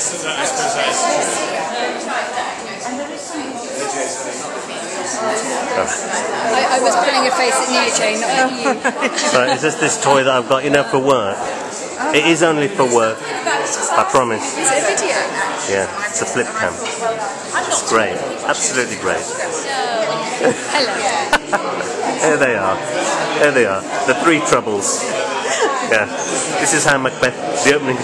yes, that's precise. I was pulling a face at you, Jane, not at you. So is this toy that I've got, you know, for work? Oh. It is only for work, I promise. Is it a video? Yeah, it's a flip cam. It's great, absolutely great. Hello. Here they are. There they are. The three troubles. Yeah. This is how Macbeth, the opening. No,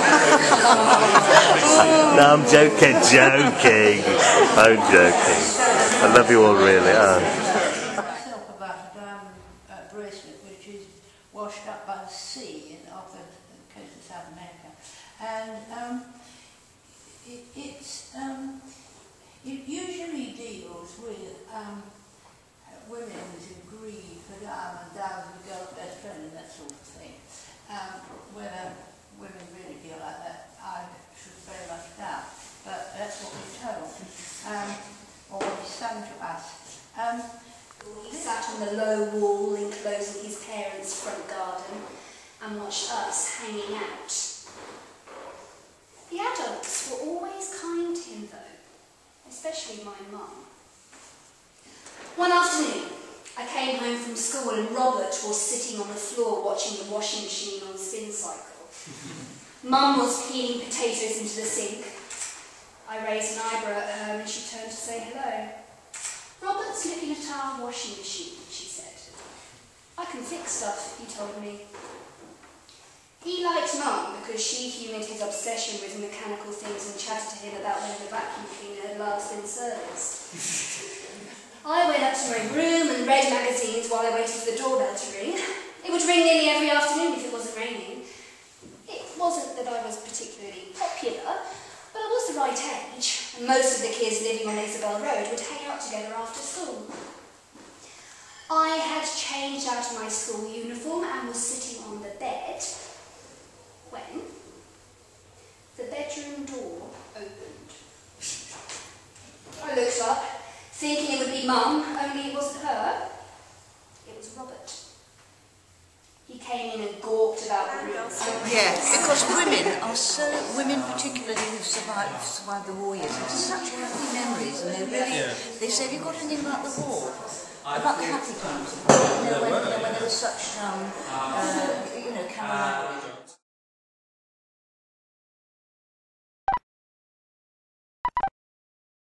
I'm joking, joking. I'm joking. I love you all, really. Up about a bracelet which is washed up by the sea in off the coast of South America, and it usually deals with women who grieve for diamonds, diamonds a girl's best friend, and that sort of thing. Whether women really feel like that, I should very much doubt, but that's what we're told, or what is sung to us. He sat on the low wall enclosing his parents' front garden and watched us hanging out. The adults were always kind to him though, especially my mum. One afternoon, I came home from school and Robert was sitting on the floor watching the washing machine on the spin cycle. Mum was peeling potatoes into the sink. I raised an eyebrow at her and she turned to say hello. "Robert's looking at our washing machine," she said. "I can fix stuff," he told me. He liked Mum because she humoured his obsession with mechanical things and chatted to him about when the vacuum cleaner had last been serviced. I went up to my room and read magazines while I waited for the doorbell to ring. It would ring nearly every afternoon if it wasn't raining. It wasn't that I was particularly popular, but I was the right age, and most of the kids living on Isabel Road would hang out together after school. I had changed out of my school uniform and was sitting on the bed when the bedroom door opened. I looked up, thinking it would be Mum, only it wasn't her. It was Robert. He came in and gawped about the room. Yeah, because women are so, women particularly who've survived the war years, have such happy memories, and they really, they said, "You got anything about the war? About the happy times?" You know, when there was such, you know, camaraderie.